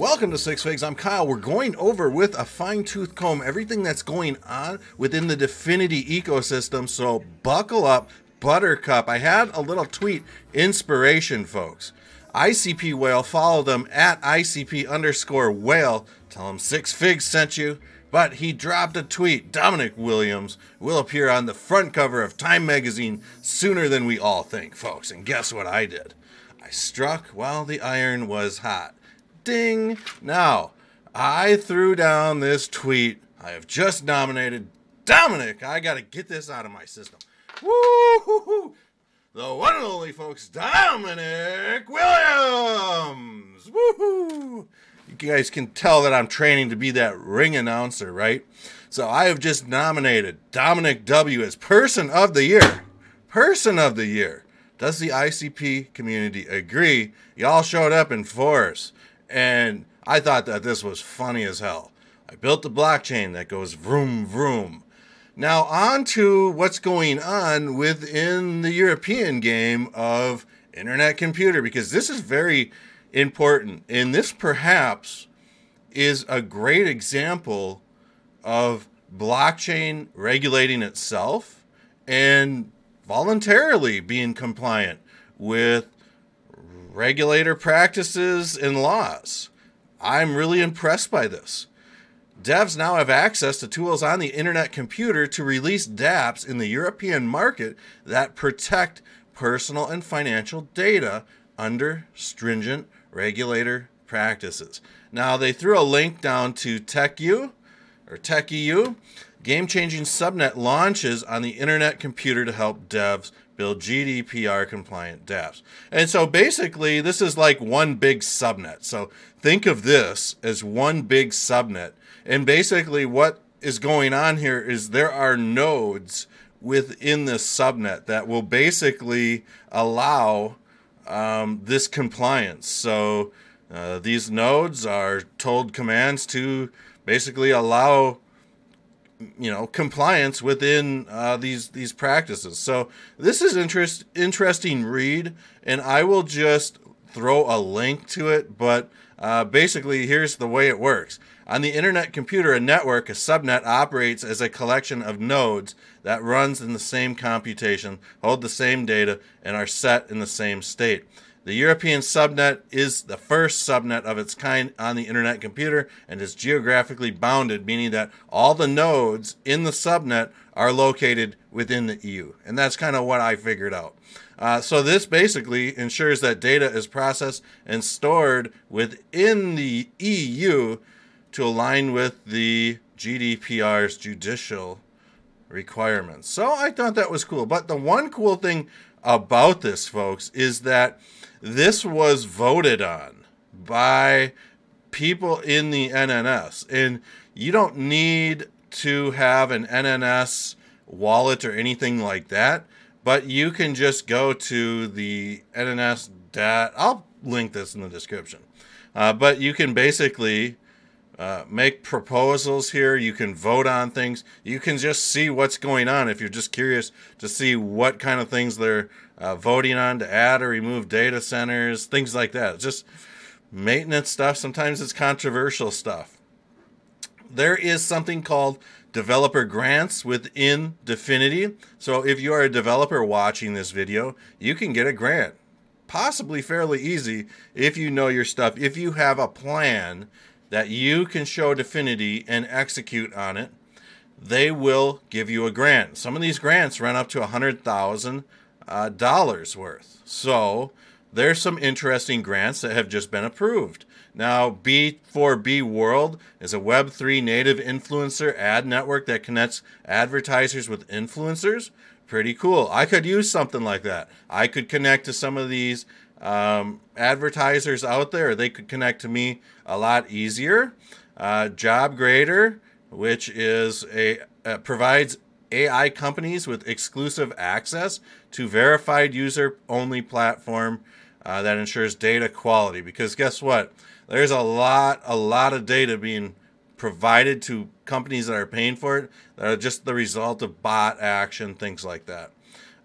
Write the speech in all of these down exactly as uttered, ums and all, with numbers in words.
Welcome to Six Figs. I'm Kyle. We're going over with a fine-tooth comb everything that's going on within the DFINITY ecosystem, so buckle up, Buttercup. I had a little tweet inspiration, folks. I C P Whale, follow them at I C P underscore whale. Tell them Six Figs sent you. But he dropped a tweet. Dominic Williams will appear on the front cover of Time magazine sooner than we all think, folks. And guess what I did? I struck while the iron was hot. Ding! Now, I threw down this tweet. I have just nominated Dominic. I gotta get this out of my system. Woo-hoo-hoo! The one and only, folks, Dominic Williams! Woo-hoo! You guys can tell that I'm training to be that ring announcer, right? So I have just nominated Dominic W. as Person of the Year. Person of the Year. Does the I C P community agree? Y'all showed up in force. And I thought that this was funny as hell. I built the blockchain that goes vroom, vroom. Now on to what's going on within the European game of Internet Computer, because this is very important, and this perhaps is a great example of blockchain regulating itself and voluntarily being compliant with regulator practices and laws. I'm really impressed by this. Devs now have access to tools on the Internet Computer to release dApps in the European market that protect personal and financial data under stringent regulator practices. Now they threw a link down to TechEU or TechEU. Game-changing subnet launches on the Internet Computer to help devs build G D P R compliant dApps. And so basically this is like one big subnet. So think of this as one big subnet. And basically what is going on here is there are nodes within this subnet that will basically allow um, this compliance. So uh, these nodes are told commands to basically allow, you know, compliance within uh, these these practices. So this is interest interesting read, and I will just throw a link to it. But uh, basically, here's the way it works. On the Internet Computer, a network, a subnet, operates as a collection of nodes that runs in the same computation, hold the same data, and are set in the same state. The European subnet is the first subnet of its kind on the Internet Computer and is geographically bounded, meaning that all the nodes in the subnet are located within the E U. And that's kind of what I figured out. Uh, so this basically ensures that data is processed and stored within the E U to align with the G D P R's judicial requirements. So I thought that was cool. But the one cool thing about this, folks, is that this was voted on by people in the N N S, and you don't need to have an N N S wallet or anything like that, but you can just go to the N N S dot. I'll link this in the description, uh, but you can basically uh, make proposals here. You can vote on things. You can just see what's going on if you're just curious to see what kind of things they're Uh, voting on to add or remove data centers, things like that. Just maintenance stuff. Sometimes it's controversial stuff. There is something called developer grants within DFINITY. So if you are a developer watching this video, you can get a grant, possibly fairly easy if you know your stuff, if you have a plan that you can show DFINITY and execute on it. They will give you a grant. Some of these grants run up to one hundred thousand dollars Uh, dollars worth. So there's some interesting grants that have just been approved. Now, B four B World is a web three native influencer ad network that connects advertisers with influencers. Pretty cool. I could use something like that. I could connect to some of these um, advertisers out there. They could connect to me a lot easier. Uh, JobGrader, which is a uh, provides A I companies with exclusive access to verified user-only platform uh, that ensures data quality. Because guess what? There's a lot, a lot of data being provided to companies that are paying for it that are just the result of bot action, things like that.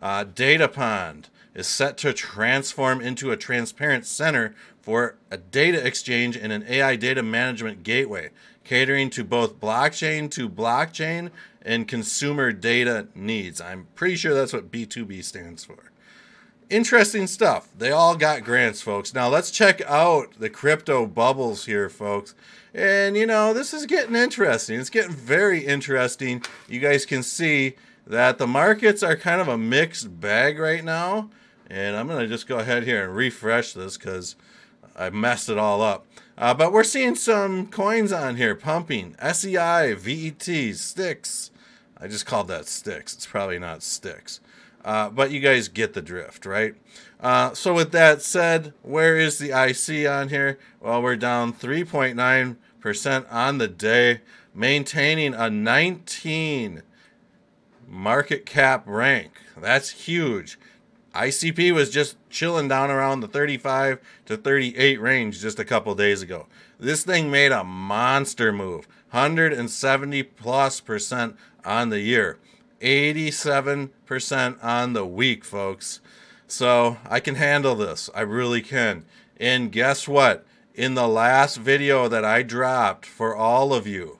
Uh, Data Pond is set to transform into a transparent center for a data exchange and an A I data management gateway, catering to both blockchain to blockchain and consumer data needs. I'm pretty sure that's what B two B stands for. Interesting stuff. They all got grants, folks. Now let's check out the crypto bubbles here, folks. And you know, this is getting interesting. It's getting very interesting. You guys can see that the markets are kind of a mixed bag right now. And I'm going to just go ahead here and refresh this because I messed it all up. Uh, but we're seeing some coins on here pumping. S E I, V E T, STIX. I just called that STIX. It's probably not STIX. Uh, but you guys get the drift, right? Uh, so with that said, where is the I C on here? Well, we're down three point nine percent on the day, maintaining a nineteen market cap rank. That's huge. I C P was just chilling down around the thirty-five to thirty-eight range just a couple days ago. This thing made a monster move, one hundred seventy plus percent on the year, eighty-seven percent on the week, folks. So I can handle this. I really can. And guess what? In the last video that I dropped for all of you,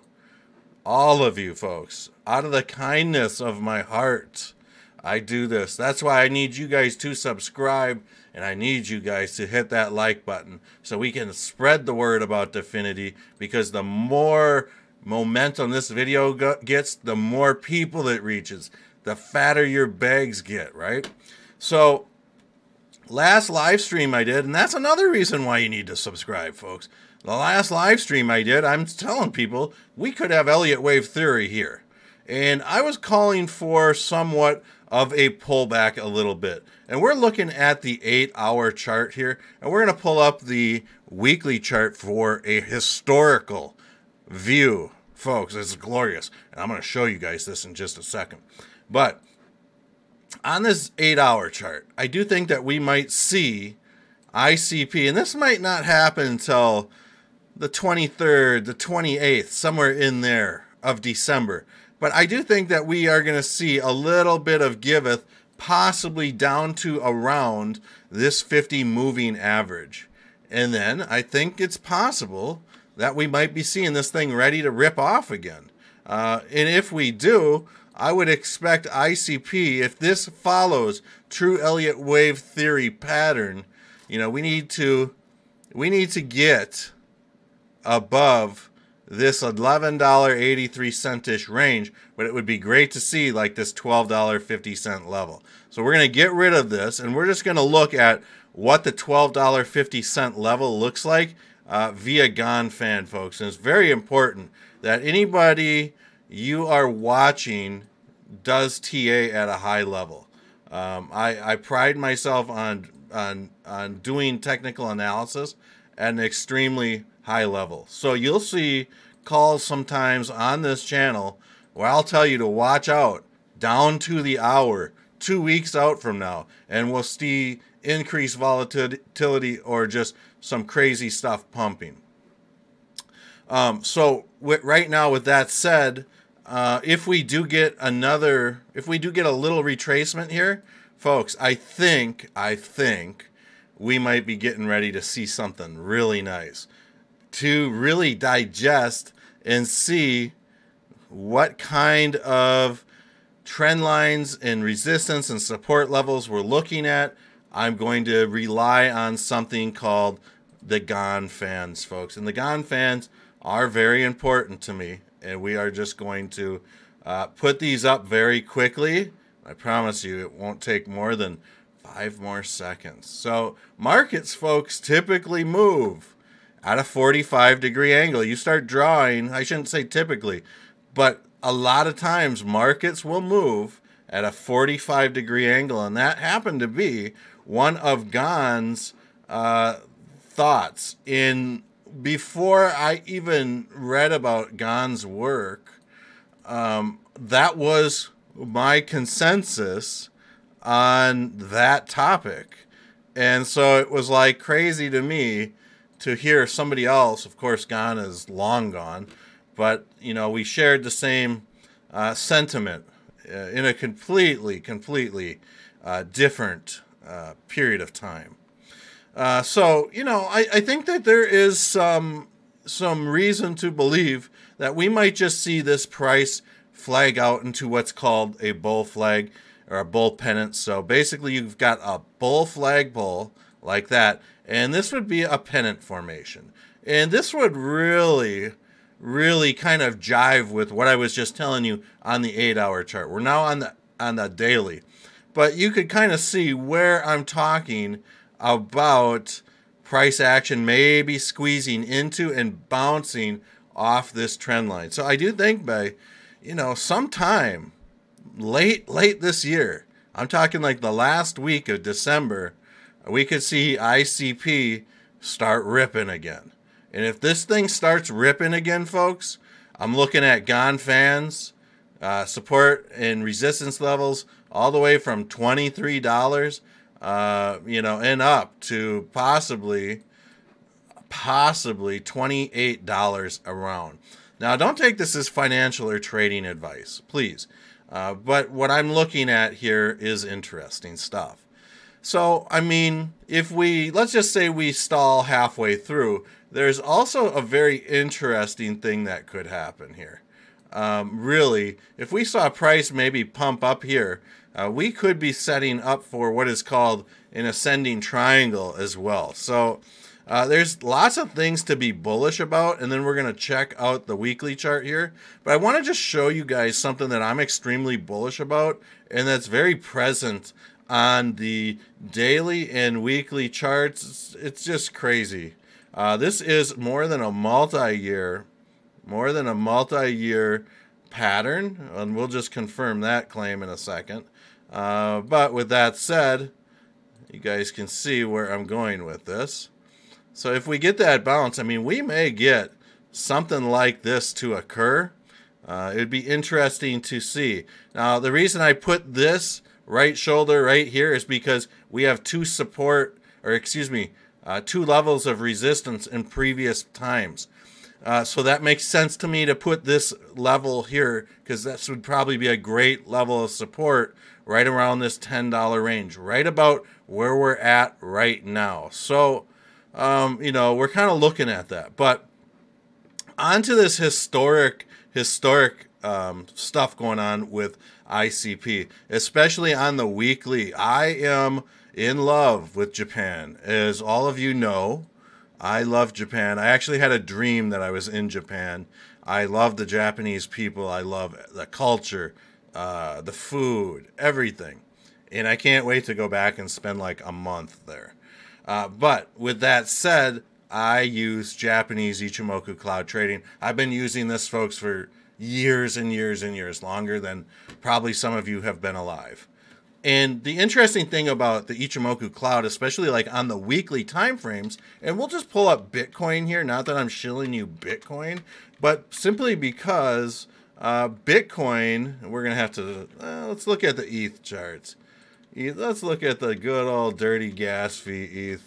all of you folks, out of the kindness of my heart, I do this. That's why I need you guys to subscribe, and I need you guys to hit that like button so we can spread the word about DFINITY, because the more momentum this video gets, the more people it reaches, the fatter your bags get, right? So last live stream I did, and that's another reason why you need to subscribe, folks. The last live stream I did, I'm telling people we could have Elliott Wave Theory here. And I was calling for somewhat of a pullback a little bit. And we're looking at the eight hour chart here, and we're going to pull up the weekly chart for a historical view, folks. It's glorious. And I'm going to show you guys this in just a second. But on this eight hour chart, I do think that we might see I C P, and this might not happen until the twenty-third, the twenty-eighth, somewhere in there of December. But I do think that we are going to see a little bit of giveth, possibly down to around this fifty moving average. And then I think it's possible that we might be seeing this thing ready to rip off again. Uh, and if we do, I would expect I C P, if this follows true Elliott Wave Theory pattern, you know, we need to, we need to get above this eleven dollars and eighty-three cents-ish range, but it would be great to see like this twelve dollars and fifty cents level. So we're going to get rid of this, and we're just going to look at what the twelve dollars and fifty cents level looks like uh, via Gann fan, folks. And it's very important that anybody you are watching does T A at a high level. Um, I, I pride myself on, on, on doing technical analysis at an extremely high level. So you'll see calls sometimes on this channel where I'll tell you to watch out down to the hour, two weeks out from now, and we'll see increased volatility or just some crazy stuff pumping. Um, so with, right now, with that said, uh, if we do get another, if we do get a little retracement here, folks, I think, I think we might be getting ready to see something really nice to really digest and see what kind of trend lines and resistance and support levels we're looking at. I'm going to rely on something called the Gann fans, folks. And the Gann fans are very important to me. And we are just going to uh, put these up very quickly. I promise you it won't take more than five more seconds. So markets, folks, typically move at a forty-five degree angle. You start drawing, I shouldn't say typically, but a lot of times markets will move at a forty-five degree angle. And that happened to be one of Gann's uh, thoughts. In before I even read about Gann's work, um, that was my consensus on that topic. And so it was like crazy to me to hear somebody else. Of course, Gann is long gone, but you know, we shared the same uh, sentiment uh, in a completely, completely uh, different uh, period of time. Uh, so, you know, I, I think that there is some, some reason to believe that we might just see this price flag out into what's called a bull flag or a bull pennant. So basically you've got a bull flag bull like that, and this would be a pennant formation. And this would really, really kind of jive with what I was just telling you on the eight hour chart. We're now on the, on the daily, but you could kind of see where I'm talking about price action maybe squeezing into and bouncing off this trend line. So I do think by, you know, sometime late, late this year, I'm talking like the last week of December, we could see I C P start ripping again. And if this thing starts ripping again, folks, I'm looking at Gann fans, uh, support and resistance levels all the way from twenty-three dollars, uh, you know, and up to possibly, possibly twenty-eight dollars around. Now, don't take this as financial or trading advice, please. Uh, but what I'm looking at here is interesting stuff. So, I mean, if we, let's just say we stall halfway through, there's also a very interesting thing that could happen here. Um, really, if we saw a price maybe pump up here, uh, we could be setting up for what is called an ascending triangle as well. So uh, there's lots of things to be bullish about, and then we're going to check out the weekly chart here. But I want to just show you guys something that I'm extremely bullish about, and that's very present on the daily and weekly charts. It's, it's just crazy. Uh, this is more than a multi-year, more than a multi-year pattern, and we'll just confirm that claim in a second. Uh, but with that said, you guys can see where I'm going with this. So if we get that bounce, I mean, we may get something like this to occur. Uh, it'd be interesting to see. Now, the reason I put this right shoulder right here is because we have two support, or excuse me, uh, two levels of resistance in previous times. Uh, so that makes sense to me to put this level here, because this would probably be a great level of support right around this ten dollar range, right about where we're at right now. So, um, you know, we're kind of looking at that. But onto this historic, historic um, stuff going on with I C P, especially on the weekly. I am in love with Japan, as all of you know. I love Japan. I actually had a dream that I was in Japan. I love the Japanese people. I love the culture, uh, the food, everything. And I can't wait to go back and spend like a month there. Uh, but with that said, I use Japanese Ichimoku Cloud trading. I've been using this, folks, for years and years and years, longer than probably some of you have been alive. And the interesting thing about the Ichimoku Cloud, especially like on the weekly timeframes, and we'll just pull up Bitcoin here, not that I'm shilling you Bitcoin, but simply because uh, Bitcoin, we're going to have to, uh, let's look at the E T H charts. Let's look at the good old dirty gas fee E T H.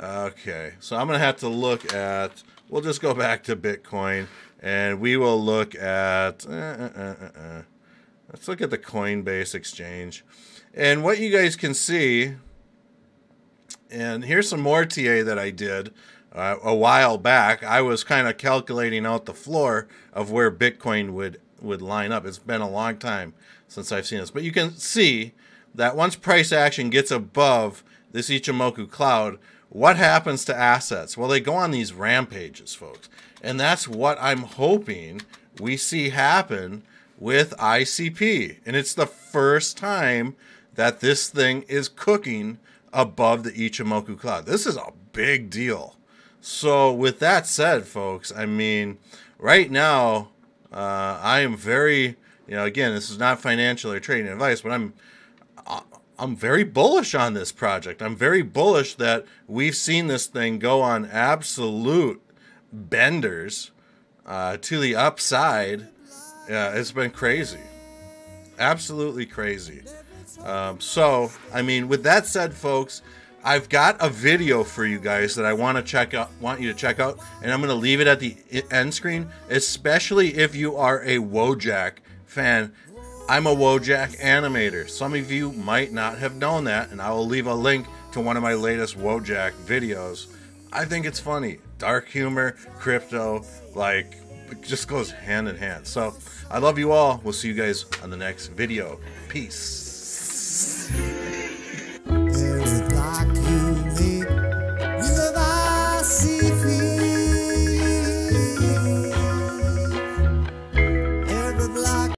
Okay, so I'm going to have to look at, we'll just go back to Bitcoin, and we will look at, uh, uh, uh, uh, let's look at the Coinbase exchange. And what you guys can see, and here's some more T A that I did uh, a while back. I was kind of calculating out the floor of where Bitcoin would, would line up. It's been a long time since I've seen this. But you can see that once price action gets above this Ichimoku Cloud, what happens to assets? Well, they go on these rampages, folks. And that's what I'm hoping we see happen with I C P. And it's the first time that this thing is cooking above the Ichimoku Cloud. This is a big deal. So with that said, folks, I mean, right now, uh, I am very, you know, again, this is not financial or trading advice, but I'm, I'm very bullish on this project. I'm very bullish that we've seen this thing go on absolute benders uh, to the upside. Yeah, it's been crazy. Absolutely crazy. Um, so, I mean, with that said, folks, I've got a video for you guys that I want to check out, want you to check out, and I'm going to leave it at the end screen, especially if you are a Wojak fan. I'm a Wojak animator. Some of you might not have known that, and I will leave a link to one of my latest Wojak videos. I think it's funny. Dark humor, crypto, like, it just goes hand in hand. So I love you all. We'll see you guys on the next video. Peace.